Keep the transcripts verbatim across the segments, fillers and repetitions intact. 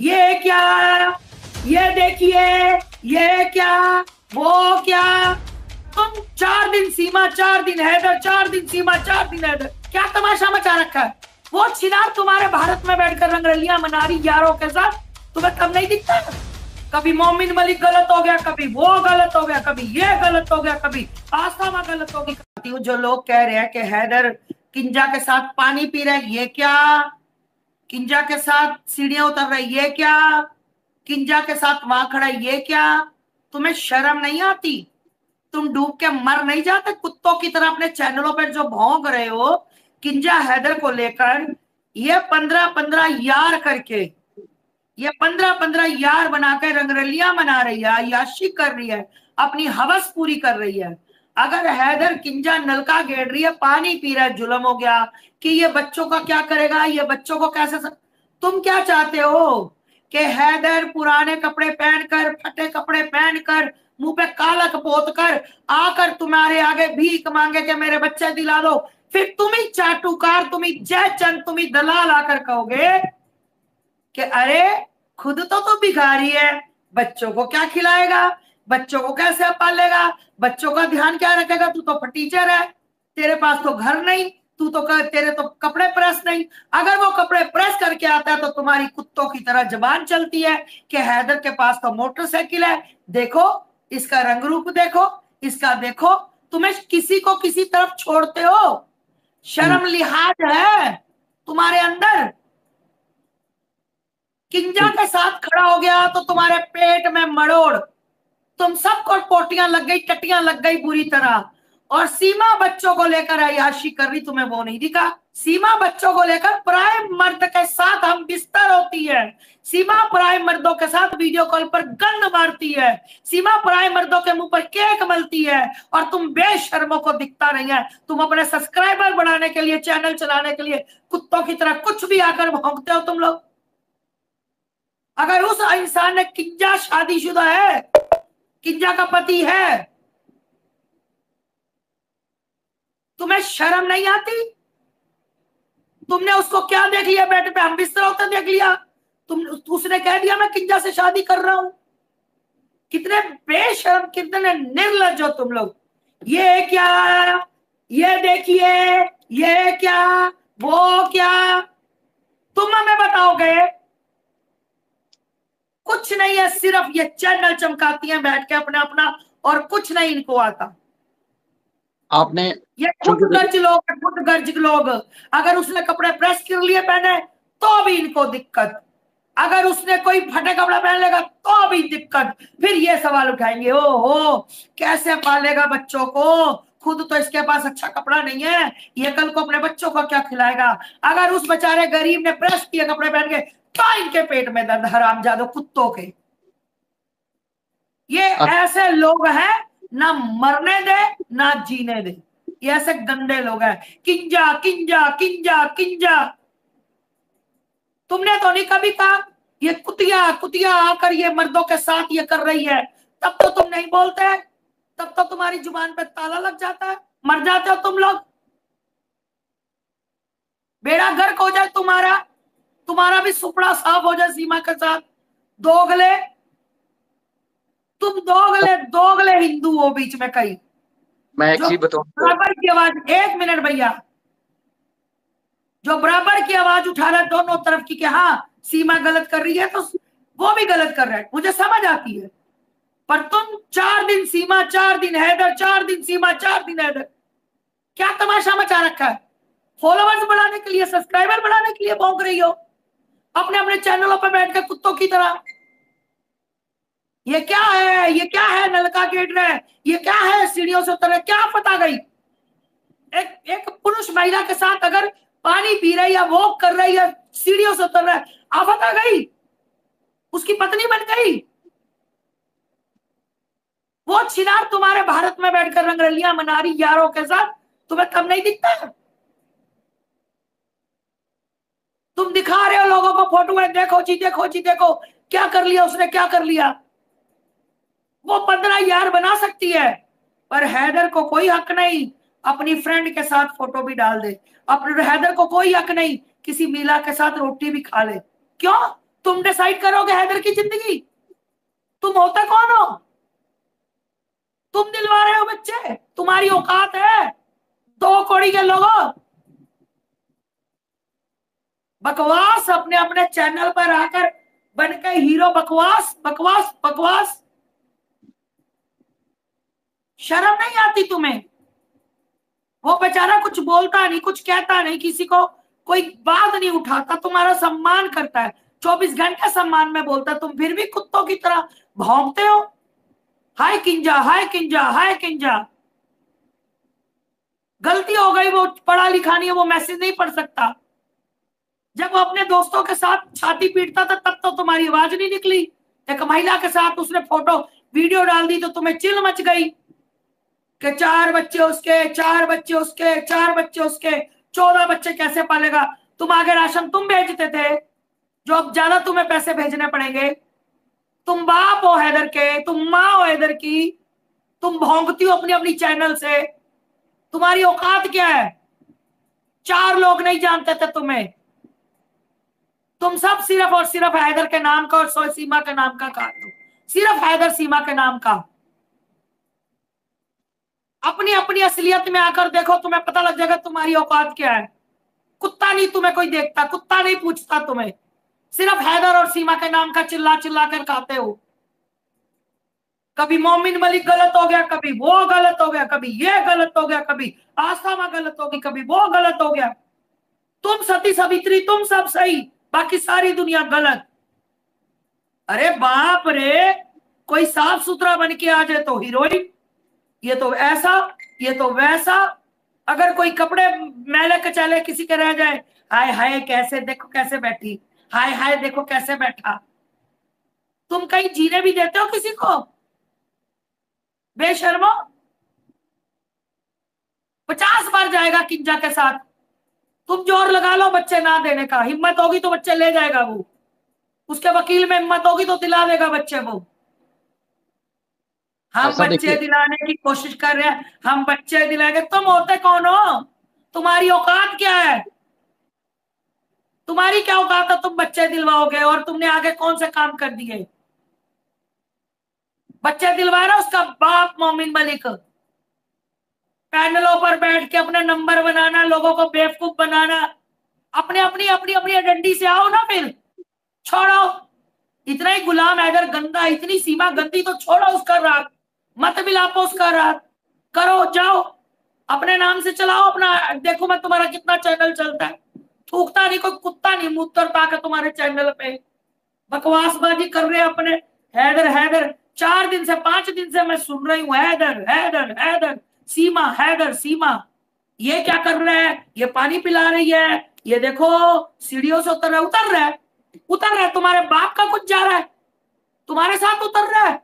ये क्या, ये देखिए, ये क्या, वो क्या। तुम चार दिन सीमा, चार दिन हैदर, चार दिन सीमा, चार दिन हैदर, क्या तमाशा मचा रखा है। वो चिनार तुम्हारे भारत में बैठकर रंगरलियां मना रही यारों के साथ, तुम्हें तब नहीं दिखता। कभी मोमिन मलिक गलत हो गया, कभी वो गलत हो गया, कभी ये गलत हो गया, कभी आसामा गलत हो गई। जो लोग कह रहे हैं कि हैदर किंजा के साथ पानी पी रहे हैं, ये क्या। किंजा के साथ सीढ़ियां उतर रही, ये क्या। किंजा के साथ वहां खड़ा, ये क्या। तुम्हें शर्म नहीं आती? तुम डूब के मर नहीं जाते कुत्तों की तरह अपने चैनलों पर जो भौंक रहे हो किंजा हैदर को लेकर। ये पंद्रह पंद्रह यार करके, ये पंद्रह पंद्रह यार बनाकर रंगरलियां मना रही है, अयाशी कर रही है, अपनी हवस पूरी कर रही है। अगर हैदर किंजा नलका घेर रही है, पानी पी रहा है, जुल्म हो गया कि ये बच्चों का क्या करेगा, ये बच्चों को कैसे सक... तुम क्या चाहते हो कि हैदर पुराने कपड़े पहनकर, फटे कपड़े पहनकर, मुंह पे कालक पोत कर आकर तुम्हारे आगे भीख मांगे कि मेरे बच्चे दिला दो। फिर तुम ही चाटुकार, तुम ही जयचंद, तुम ही दलाल आकर कहोगे कि अरे खुद तो तू भिखारी है, बच्चों को क्या खिलाएगा, बच्चों को कैसे पालेगा, बच्चों का ध्यान क्या रखेगा, तू तो टीचर है, तेरे पास तो घर नहीं, तू तो तेरे तो कपड़े प्रेस नहीं। अगर वो कपड़े प्रेस करके आता है तो तुम्हारी कुत्तों की तरह जबान चलती है कि हैदर के पास तो मोटरसाइकिल है, देखो इसका रंग रूप, देखो इसका, देखो। तुम्हें किसी को किसी तरफ छोड़ते हो, शर्म लिहाज है तुम्हारे अंदर। किंजा के साथ खड़ा हो गया तो तुम्हारे पेट में मड़ोड़, तुम सबको पोटियां लग गई, टटियां लग गई बुरी तरह। और सीमा बच्चों को लेकर अयाशी कर रही, तुम्हें वो नहीं दिखा। सीमा बच्चों को लेकर पराए मर्द के साथ हम बिस्तर होती है। सीमा पराए मर्दों के साथ वीडियो कॉल पर गंद मारती है। सीमा पराए मर्दों के मुंह पर केक मलती है। और तुम बेशर्मों को दिखता नहीं है। तुम अपने सब्सक्राइबर बढ़ाने के लिए, चैनल चलाने के लिए कुत्तों की तरह कुछ भी आकर भौंकते हो तुम लोग। अगर उस इंसान ने, किंजा शादीशुदा है, किंजा का पति है, तुम्हें शर्म नहीं आती? तुमने उसको क्या देख लिया बेड पे, हम बिस्तर होता देख लिया। तुम उसने कह दिया मैं किंजा से शादी कर रहा हूं। कितने बेशर्म, कितने निर्लज्ज हो तुम लोग। ये क्या, ये देखिए, ये क्या, वो क्या। तुम हमें बताओगे कुछ नहीं है, सिर्फ ये चैनल चमकाती हैं बैठ के अपना अपना, और कुछ नहीं इनको आता। आपने ये खुद गर्ज लोग, खुद गर्ज लोग। अगर उसने कपड़े प्रेस कर लिए पहने तो भी इनको दिक्कत, अगर उसने कोई फटे कपड़ा पहन लेगा तो भी दिक्कत। फिर ये सवाल उठाएंगे, ओ हो कैसे पालेगा बच्चों को, खुद तो इसके पास अच्छा कपड़ा नहीं है, ये कल को अपने बच्चों को क्या खिलाएगा। अगर उस बेचारे गरीब ने प्रेस किए कपड़े पहन के इनके पेट में दर्द, हरामजादों कुत्तों के। ये ऐसे लोग हैं, ना मरने दे ना जीने दे, ये ऐसे गंदे लोग हैं। किंजा किंजा किंजा किंजा, तुमने तो नहीं कभी कहा। ये कुतिया कुतिया आकर ये मर्दों के साथ ये कर रही है, तब तो तुम नहीं बोलते, तब तो तुम्हारी जुबान पे ताला लग जाता है, मर जाते हो तुम लोग, बेड़ा गर्क हो जाए तुम्हारा, तुम्हारा भी सुपड़ा साफ हो जाए। सीमा के साथ दोगले, तुम दोगले दोगले हिंदू हो बीच में कई। मैं एक चीज बताऊं, बराबर की आवाज, एक मिनट भैया, जो बराबर की आवाज उठा रहा है दोनों तरफ की कि हाँ सीमा गलत कर रही है तो वो भी गलत कर रहा है, मुझे समझ आती है। पर तुम चार दिन सीमा, चार दिन हैदर, चार दिन सीमा, चार दिन हैदर, क्या तमाशा मचा रखा है। फॉलोअर्स बढ़ाने के लिए, सब्सक्राइबर बढ़ाने के लिए भौंक रही हो अपने अपने चैनलों पर बैठ कर कुत्तों की तरह। ये क्या है, ये क्या है, नलका गेट रहे, ये क्या है, सीढ़ियों से उतर रहे, क्या फता गई। एक एक पुरुष महिला के साथ अगर पानी पी रही या वॉक कर रही है, सीढ़ियों से उतर रहा है, आफत आ गई, उसकी पत्नी बन गई। वो छिनार तुम्हारे भारत में बैठकर रंगरलियां मना रही यारों के साथ, तुम्हें कम नहीं दिखता। तुम दिखा रहे हो लोगों को फोटो में, देखो जी देखो जी देखो क्या कर लिया उसने, क्या कर लिया। वो पंद्रह यार बना सकती है, पर हैदर को कोई हक नहीं अपनी फ्रेंड के साथ फोटो भी डाल दे। अपने हैदर को कोई हक नहीं किसी मीला के साथ रोटी भी खा ले। क्यों, तुमने डिसाइड करोगे हैदर की जिंदगी? तुम होता कौन हो? तुम दिलवा रहे हो बच्चे? तुम्हारी औकात है? दो कोड़ी के लोगों, बकवास अपने अपने चैनल पर आकर बनके हीरो, बकवास बकवास बकवास, शर्म नहीं आती तुम्हें? वो बेचारा कुछ बोलता नहीं, कुछ कहता नहीं, किसी को कोई बात नहीं उठाता, तुम्हारा सम्मान करता है, चौबीस घंटे सम्मान में बोलता है, तुम फिर भी कुत्तों की तरह भौंकते हो, हाय किंजा हाय किंजा हाय किंजा। गलती हो गई, वो पढ़ा लिखा नहीं है, वो मैसेज नहीं पढ़ सकता। जब वो अपने दोस्तों के साथ छाती पीटता था तब तो तुम्हारी आवाज नहीं निकली, एक महिला के साथ उसने फोटो वीडियो डाल दी तो तुम्हें चिल मच गई कि चार बच्चे उसके, चार बच्चे उसके, चार बच्चे उसके, चौदह बच्चे कैसे पालेगा। तुम आगे राशन तुम भेजते थे, जो अब ज्यादा तुम्हें पैसे भेजने पड़ेंगे। तुम बाप हो हैदर के, तुम माँ हो हैदर की, तुम भौंकती हो अपनी अपनी चैनल से। तुम्हारी औकात क्या है? चार लोग नहीं जानते थे तुम्हें, तुम सब सिर्फ और सिर्फ हैदर के नाम का और सीमा के नाम का कहते हो, सिर्फ हैदर सीमा के नाम का। अपनी अपनी असलियत में आकर देखो, तुम्हें पता लग जाएगा तुम्हारी औकात क्या है। कुत्ता नहीं तुम्हें कोई देखता, कुत्ता नहीं पूछता तुम्हें, सिर्फ हैदर और सीमा के नाम का चिल्ला चिल्ला कर कहते हो। कभी मोमिन मलिक गलत हो गया, कभी वो गलत हो गया, कभी ये गलत हो गया, कभी आसामा गलत हो गई, कभी वो गलत हो गया। तुम सती सावित्री, तुम सब सही, बाकी सारी दुनिया गलत। अरे बाप रे, कोई साफ सुथरा बन के आ जाए तो हीरोइन, ये तो ऐसा, ये तो वैसा। अगर कोई कपड़े मैले कचाले किसी के रह जाए, हाय हाय कैसे, देखो कैसे बैठी, हाय हाय देखो कैसे बैठा। तुम कहीं जीने भी देते हो किसी को? बेशर्मो, पचास बार जाएगा किंजा के साथ। तुम जोर लगा लो बच्चे ना देने का, हिम्मत होगी तो बच्चे ले जाएगा वो, उसके वकील में हिम्मत होगी तो दिला देगा बच्चे वो। हम बच्चे दिलाने की कोशिश कर रहे हैं, हम बच्चे दिलाएंगे। तुम होते कौन हो? तुम्हारी औकात क्या है? तुम्हारी क्या औकात है? तुम बच्चे दिलवाओगे और तुमने आगे कौन से काम कर दिए? बच्चे दिलवा रहा उसका बाप मोमिन मलिक, पैनलों पर बैठ के अपना नंबर बनाना, लोगों को बेवकूफ बनाना। अपने अपनी अपनी अपनी डंडी से आओ ना, फिर छोड़ो इतना ही गुलाम हैदर गंदा, इतनी सीमा गंदी, तो छोड़ो उसका राग, मत मिलापो उसका राग, करो जाओ अपने नाम से चलाओ अपना। देखो मैं तुम्हारा कितना चैनल चलता है, थूकता नहीं कोई कुत्ता नहीं, मूत्र पाकर तुम्हारे चैनल पे बकवासबाजी कर रहे अपने। हैदर हैदर, चार दिन से पांच दिन से मैं सुन रही हूँ हैदर हैदर हैदर, सीमा हैदर सीमा। ये क्या कर रहा है? ये पानी पिला रही है, ये देखो सीढ़ियों से उतर रहा है, उतर रहा है उतर रहा है तुम्हारे बाप का कुछ जा रहा है, तुम्हारे साथ उतर रहा है,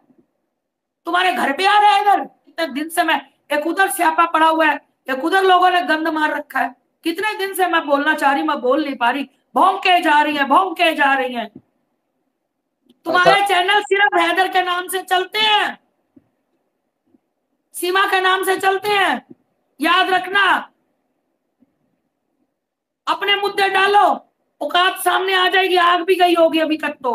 तुम्हारे घर पे आ रहा है। इधर कितने दिन से मैं, एक उधर स्यापा पड़ा हुआ है, एक उधर लोगों ने गंद मार रखा है। कितने दिन से मैं बोलना चाह रही, मैं बोल नहीं पा रही, भौंक के जा रही है, भौंक के जा रही है। तुम्हारे चैनल सिर्फ हैदर के नाम से चलते हैं, सीमा के नाम से चलते हैं, याद रखना। अपने मुद्दे डालो, औकात सामने आ जाएगी, आग भी गई होगी अभी तक तो।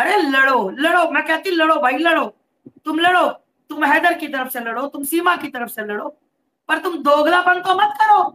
अरे लड़ो लड़ो, मैं कहती लड़ो भाई लड़ो, तुम लड़ो, तुम हैदर की तरफ से लड़ो, तुम सीमा की तरफ से लड़ो, पर तुम दोगलापन तो मत करो।